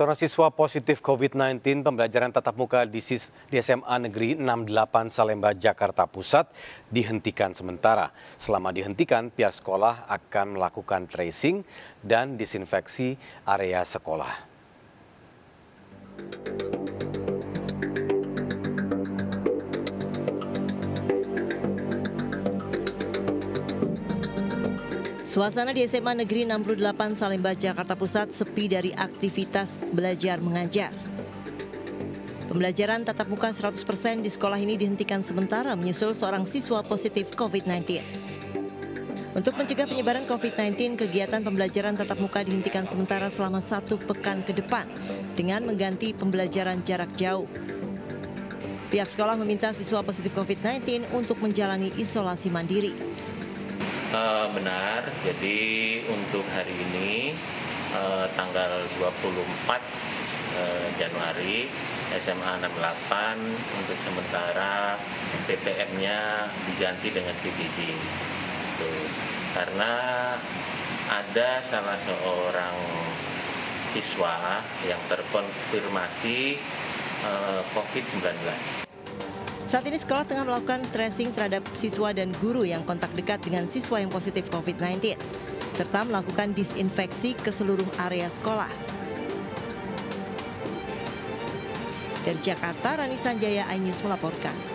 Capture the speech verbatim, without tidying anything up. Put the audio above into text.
Seorang siswa positif COVID sembilan belas pembelajaran tatap muka di S M A Negeri enam puluh delapan Salemba, Jakarta Pusat dihentikan sementara. Selama dihentikan, pihak sekolah akan melakukan tracing dan disinfeksi area sekolah. Suasana di S M A Negeri enam puluh delapan Salemba, Jakarta Pusat sepi dari aktivitas belajar mengajar. Pembelajaran tatap muka seratus persen di sekolah ini dihentikan sementara menyusul seorang siswa positif COVID sembilan belas. Untuk mencegah penyebaran COVID sembilan belas, kegiatan pembelajaran tatap muka dihentikan sementara selama satu pekan ke depan dengan mengganti pembelajaran jarak jauh. Pihak sekolah meminta siswa positif COVID sembilan belas untuk menjalani isolasi mandiri. Uh, benar, jadi untuk hari ini uh, tanggal dua puluh empat uh, Januari S M A enam puluh delapan untuk sementara P P M-nya diganti dengan P P D. Gitu. Karena ada salah seorang siswa yang terkonfirmasi uh, COVID sembilan belas. Saat ini sekolah tengah melakukan tracing terhadap siswa dan guru yang kontak dekat dengan siswa yang positif COVID sembilan belas, serta melakukan disinfeksi ke seluruh area sekolah. Dari Jakarta, Rani Sanjaya, iNews melaporkan.